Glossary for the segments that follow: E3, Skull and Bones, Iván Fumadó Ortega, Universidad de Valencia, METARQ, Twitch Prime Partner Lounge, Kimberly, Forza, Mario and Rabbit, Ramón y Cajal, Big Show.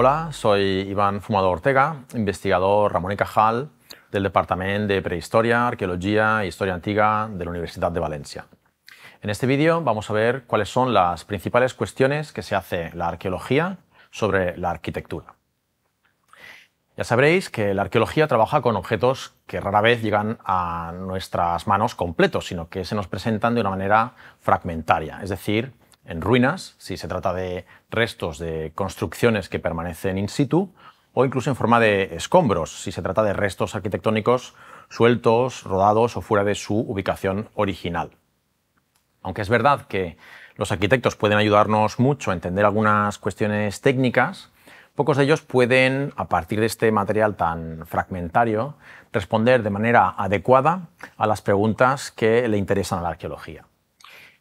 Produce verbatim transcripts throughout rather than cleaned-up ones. Hola, soy Iván Fumadó Ortega, investigador Ramón y Cajal del Departamento de Prehistoria, Arqueología e Historia Antigua de la Universidad de Valencia. En este vídeo vamos a ver cuáles son las principales cuestiones que se hace la arqueología sobre la arquitectura. Ya sabréis que la arqueología trabaja con objetos que rara vez llegan a nuestras manos completos, sino que se nos presentan de una manera fragmentaria, es decir, en ruinas, si se trata de restos de construcciones que permanecen in situ, o incluso en forma de escombros, si se trata de restos arquitectónicos sueltos, rodados o fuera de su ubicación original. Aunque es verdad que los arquitectos pueden ayudarnos mucho a entender algunas cuestiones técnicas, pocos de ellos pueden, a partir de este material tan fragmentario, responder de manera adecuada a las preguntas que le interesan a la arqueología.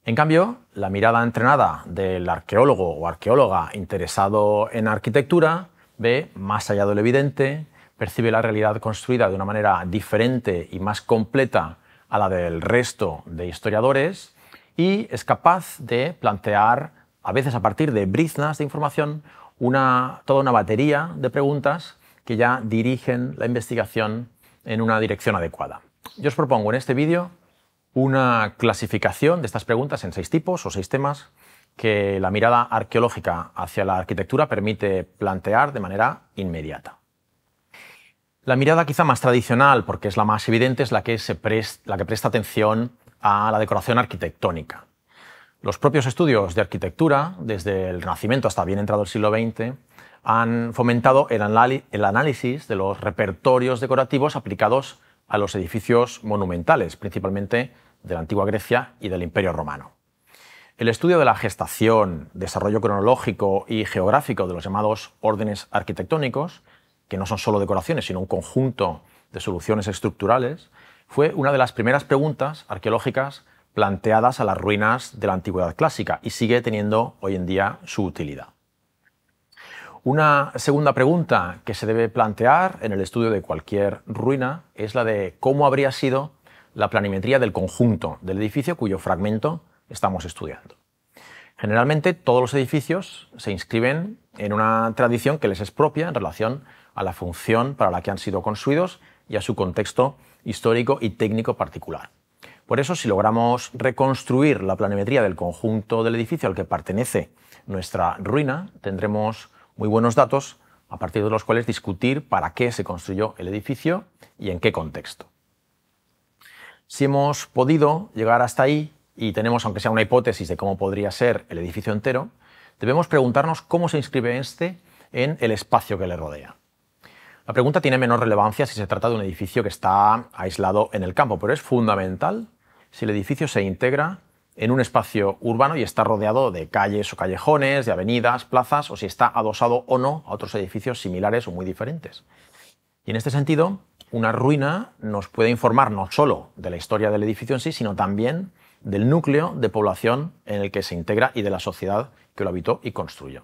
En cambio, la mirada entrenada del arqueólogo o arqueóloga interesado en arquitectura ve más allá de lo evidente, percibe la realidad construida de una manera diferente y más completa a la del resto de historiadores y es capaz de plantear, a veces a partir de briznas de información, una, toda una batería de preguntas que ya dirigen la investigación en una dirección adecuada. Yo os propongo en este vídeo una clasificación de estas preguntas en seis tipos o seis temas que la mirada arqueológica hacia la arquitectura permite plantear de manera inmediata. La mirada quizá más tradicional, porque es la más evidente, es la que, se presta, la que presta atención a la decoración arquitectónica. Los propios estudios de arquitectura, desde el Renacimiento hasta bien entrado el siglo veinte, han fomentado el, el análisis de los repertorios decorativos aplicados a los edificios monumentales, principalmente de la antigua Grecia y del Imperio Romano. El estudio de la gestación, desarrollo cronológico y geográfico de los llamados órdenes arquitectónicos, que no son solo decoraciones, sino un conjunto de soluciones estructurales, fue una de las primeras preguntas arqueológicas planteadas a las ruinas de la Antigüedad Clásica y sigue teniendo hoy en día su utilidad. Una segunda pregunta que se debe plantear en el estudio de cualquier ruina es la de cómo habría sido la planimetría del conjunto del edificio cuyo fragmento estamos estudiando. Generalmente todos los edificios se inscriben en una tradición que les es propia en relación a la función para la que han sido construidos y a su contexto histórico y técnico particular. Por eso, si logramos reconstruir la planimetría del conjunto del edificio al que pertenece nuestra ruina, tendremos muy buenos datos a partir de los cuales discutir para qué se construyó el edificio y en qué contexto. Si hemos podido llegar hasta ahí y tenemos, aunque sea una hipótesis de cómo podría ser el edificio entero, debemos preguntarnos cómo se inscribe este en el espacio que le rodea. La pregunta tiene menor relevancia si se trata de un edificio que está aislado en el campo, pero es fundamental si el edificio se integra en un espacio urbano y está rodeado de calles o callejones, de avenidas, plazas, o si está adosado o no a otros edificios similares o muy diferentes. Y en este sentido, una ruina nos puede informar no solo de la historia del edificio en sí, sino también del núcleo de población en el que se integra y de la sociedad que lo habitó y construyó.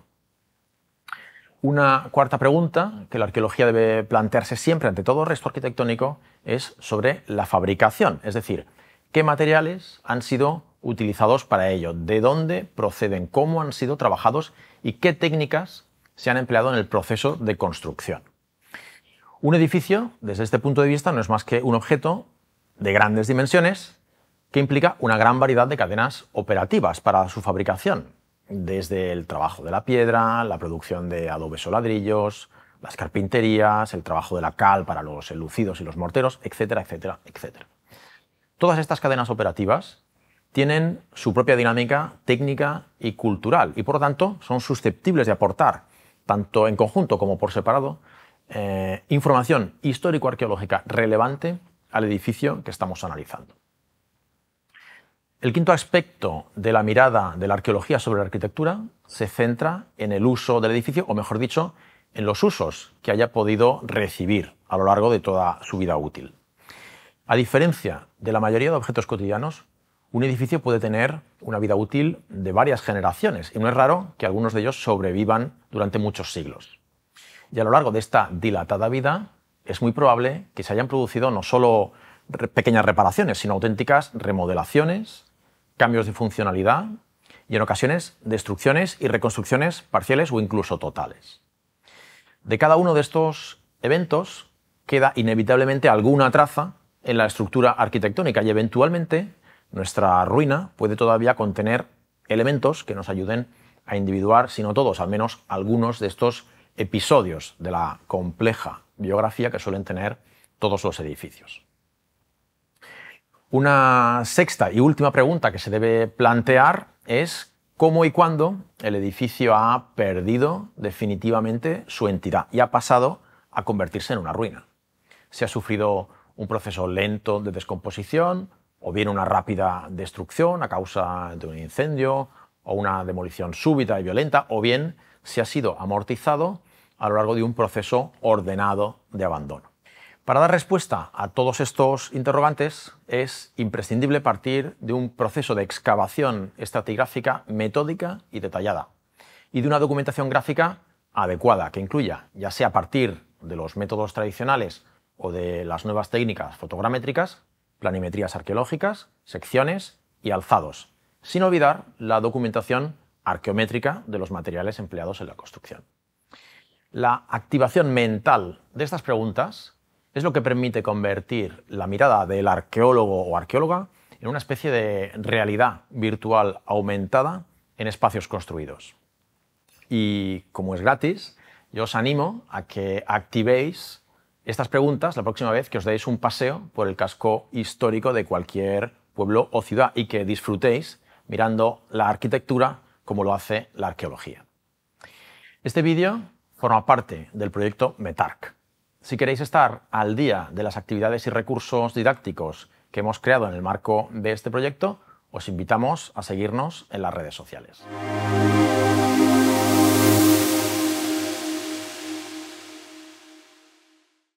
Una cuarta pregunta que la arqueología debe plantearse siempre ante todo resto arquitectónico es sobre la fabricación, es decir, qué materiales han sido utilizados para ello, de dónde proceden, cómo han sido trabajados y qué técnicas se han empleado en el proceso de construcción. Un edificio, desde este punto de vista, no es más que un objeto de grandes dimensiones que implica una gran variedad de cadenas operativas para su fabricación, desde el trabajo de la piedra, la producción de adobes o ladrillos, las carpinterías, el trabajo de la cal para los enlucidos y los morteros, etcétera, etcétera, etcétera. Todas estas cadenas operativas tienen su propia dinámica técnica y cultural y, por lo tanto, son susceptibles de aportar, tanto en conjunto como por separado, eh, información histórico-arqueológica relevante al edificio que estamos analizando. El quinto aspecto de la mirada de la arqueología sobre la arquitectura se centra en el uso del edificio, o mejor dicho, en los usos que haya podido recibir a lo largo de toda su vida útil. A diferencia de la mayoría de objetos cotidianos, un edificio puede tener una vida útil de varias generaciones y no es raro que algunos de ellos sobrevivan durante muchos siglos. Y a lo largo de esta dilatada vida es muy probable que se hayan producido no solo pequeñas reparaciones, sino auténticas remodelaciones, cambios de funcionalidad y en ocasiones destrucciones y reconstrucciones parciales o incluso totales. De cada uno de estos eventos queda inevitablemente alguna traza en la estructura arquitectónica y eventualmente nuestra ruina puede todavía contener elementos que nos ayuden a individuar, si no todos, al menos algunos de estos episodios de la compleja biografía que suelen tener todos los edificios. Una sexta y última pregunta que se debe plantear es cómo y cuándo el edificio ha perdido definitivamente su entidad y ha pasado a convertirse en una ruina. Si ha sufrido un proceso lento de descomposición o bien una rápida destrucción a causa de un incendio o una demolición súbita y violenta, o bien si ha sido amortizado a lo largo de un proceso ordenado de abandono. Para dar respuesta a todos estos interrogantes es imprescindible partir de un proceso de excavación estratigráfica metódica y detallada y de una documentación gráfica adecuada que incluya, ya sea a partir de los métodos tradicionales o de las nuevas técnicas fotogramétricas, planimetrías arqueológicas, secciones y alzados, sin olvidar la documentación arqueométrica de los materiales empleados en la construcción. La activación mental de estas preguntas es lo que permite convertir la mirada del arqueólogo o arqueóloga en una especie de realidad virtual aumentada en espacios construidos. Y como es gratis, yo os animo a que activéis estas preguntas la próxima vez que os deis un paseo por el casco histórico de cualquier pueblo o ciudad y que disfrutéis mirando la arquitectura como lo hace la arqueología. Este vídeo forma parte del proyecto METARQ. Si queréis estar al día de las actividades y recursos didácticos que hemos creado en el marco de este proyecto, os invitamos a seguirnos en las redes sociales.